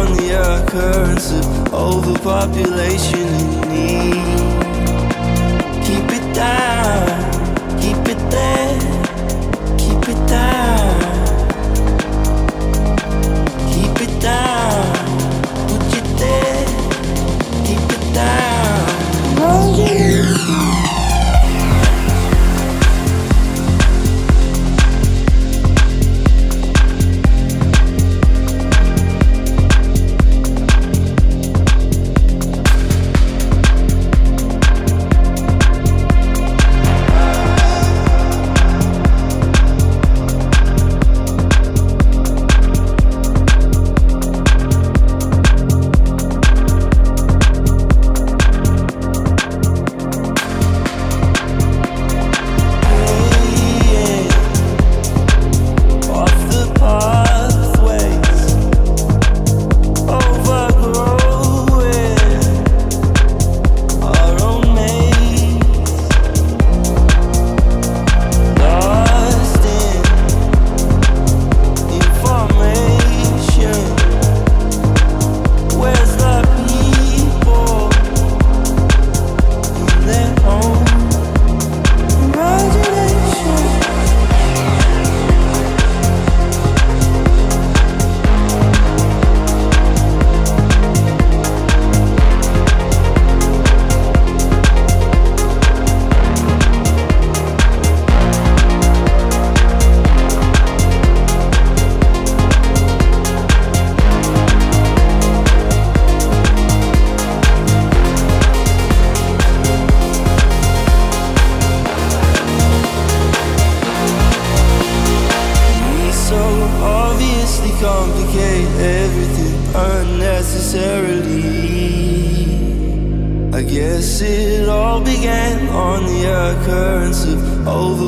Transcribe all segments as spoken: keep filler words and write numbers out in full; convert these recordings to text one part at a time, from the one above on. on the occurrence of overpopulation and need. Keep it down, keep it there, keep it down, keep it down, put it there, keep it down. Oh yeah.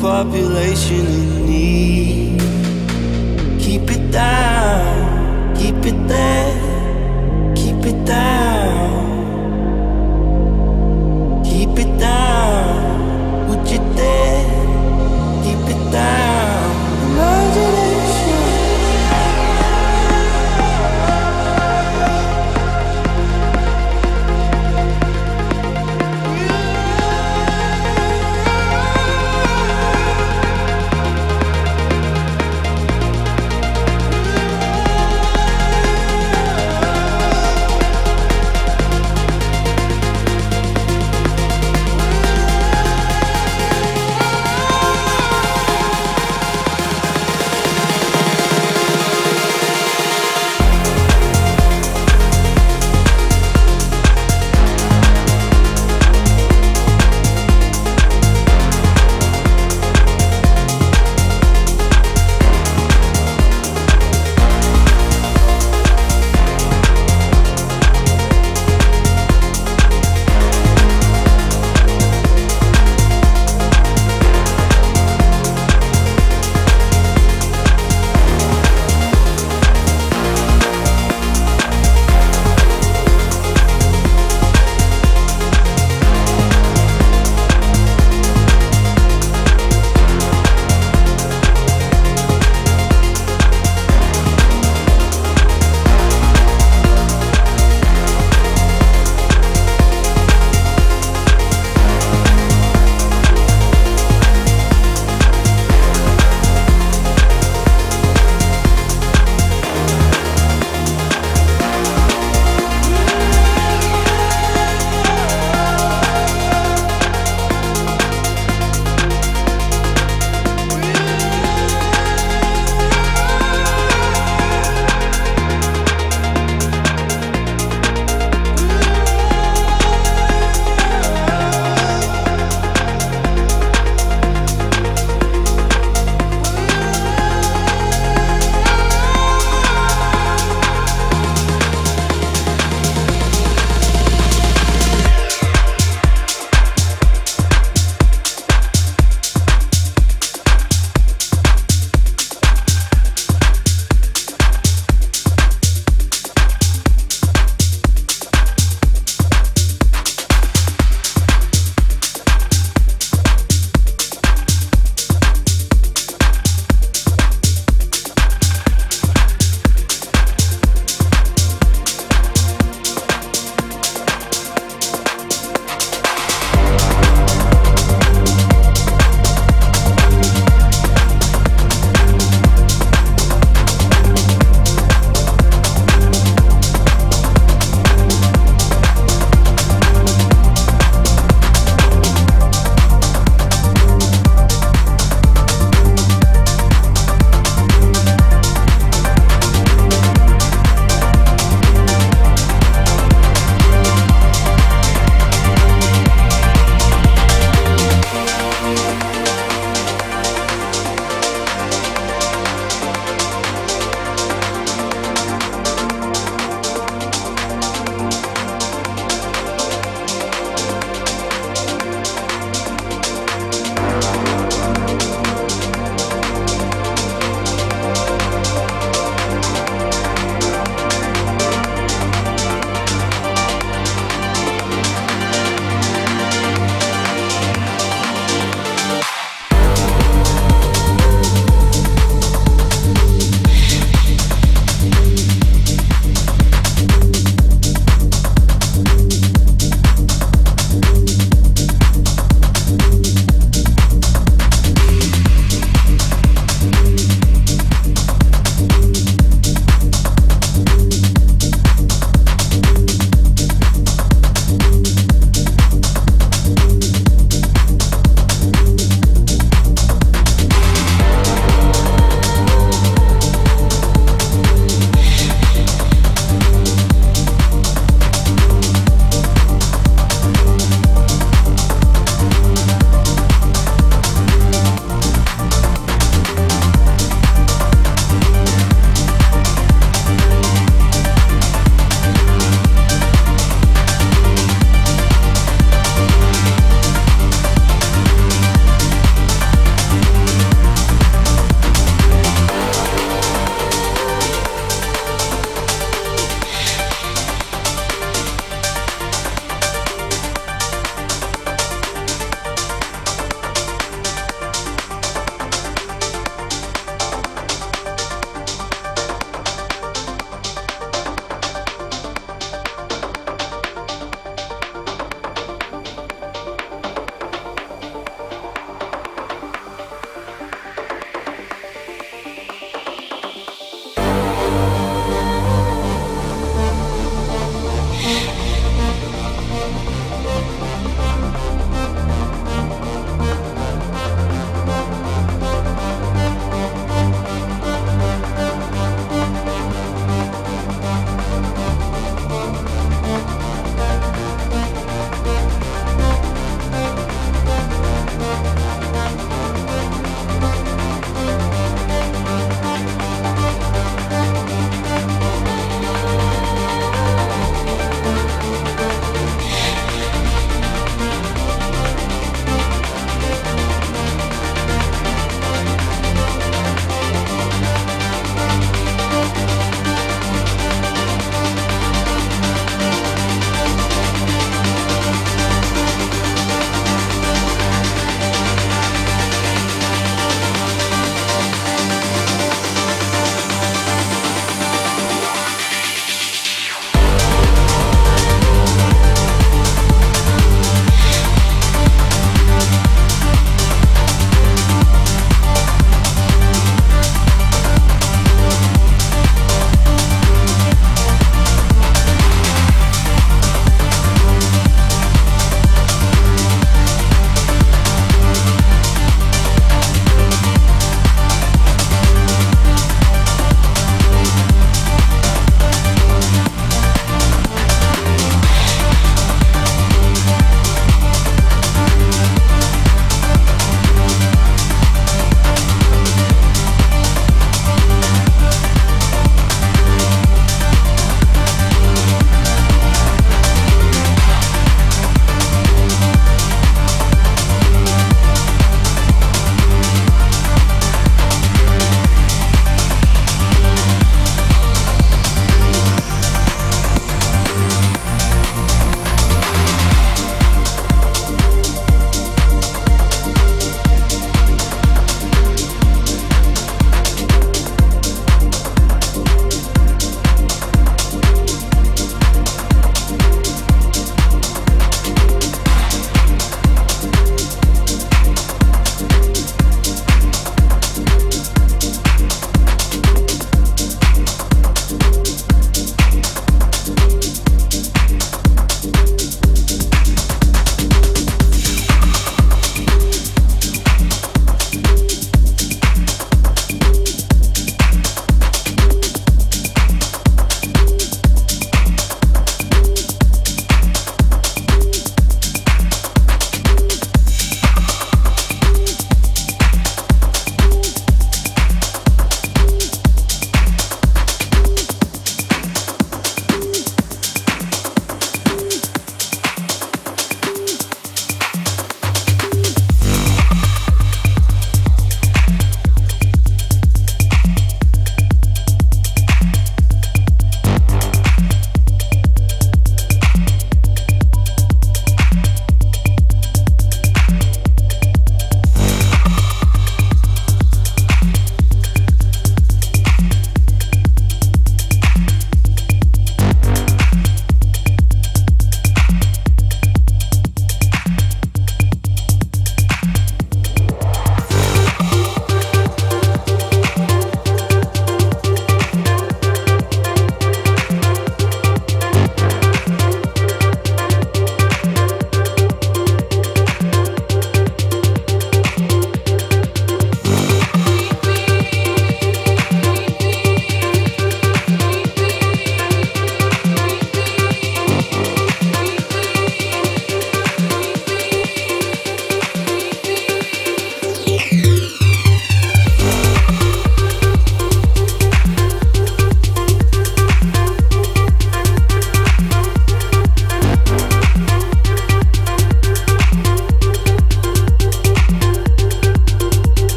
Population in need. Keep it down, keep it down.